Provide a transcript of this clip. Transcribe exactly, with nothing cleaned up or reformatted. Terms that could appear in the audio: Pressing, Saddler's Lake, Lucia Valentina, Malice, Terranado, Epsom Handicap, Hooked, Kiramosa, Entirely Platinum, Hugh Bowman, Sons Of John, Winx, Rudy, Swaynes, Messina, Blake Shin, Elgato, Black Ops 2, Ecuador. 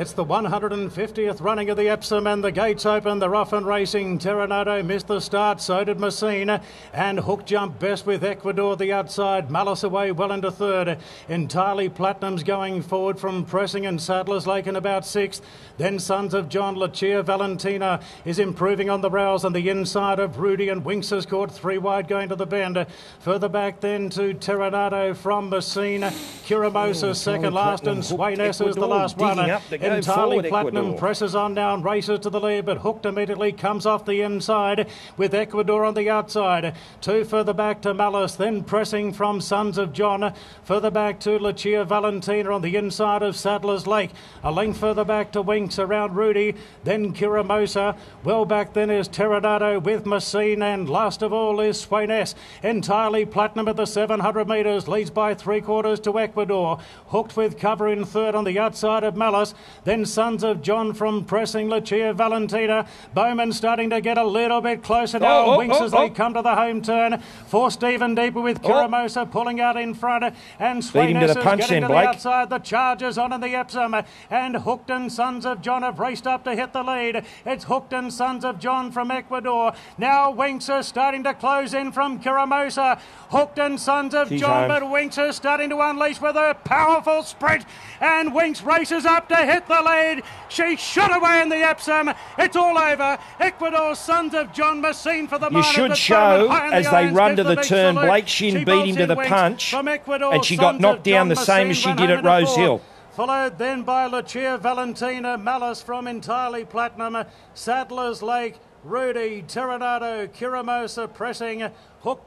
It's the one hundred fiftieth running of the Epsom and the gates open. They're off and racing. Terranado missed the start, so did Messina. And Hooked jumped best with Ecuador the outside. Malice away well into third. Entirely Platinum's going forward from Pressing and Saddler's Lake in about sixth. Then Sons of John, Lucia Valentina is improving on the rails and the inside of Rudy, and Winx has caught three wide going to the bend. Further back then to Terranado from Messina. Kiramosa oh, second last and Swaynes is the last one. Entirely Platinum Ecuador presses on now and races to the lead, but Hooked immediately comes off the inside with Ecuador on the outside. Two further back to Malice, then Pressing from Sons of John. Further back to Lucia Valentina on the inside of Saddler's Lake. A length further back to Winx around Rudy, then Kiramosa. Well back then is Terranado with Messina, and last of all is Swaynes. Entirely Platinum at the seven hundred metres leads by three quarters to Ecuador. Hooked with cover in third on the outside of Malice. Then Sons of John from Pressing, Lucia Valentina. Bowman starting to get a little bit closer now. Oh, oh, Winx oh, as oh. they come to the home turn. For Stephen Deeper with Kiramosa oh. pulling out in front. And Swaynes is getting to the outside. The charge is on in the Epsom. And Hooked and Sons of John have raced up to hit the lead. It's Hooked and Sons of John from Ecuador. Now Winx is starting to close in from Kiramosa. Hooked and Sons of She's John, home. But Winx is starting to unleash with a powerful sprint. And Winx races up to hit the lead. She shot away in the Epsom. It's all over. Ecuador, Sons of John, Messina for the You should show as the they run to the, the turn. Salute. Blake Shin beat him to the punch, Ecuador, and she got knocked down the Messina, same as she did at Rose four. Hill. Followed then by Lucia Valentina, Malice from Entirely Platinum, Saddler's Lake, Rudy, Terranado, Kiramosa, Pressing, Hooked.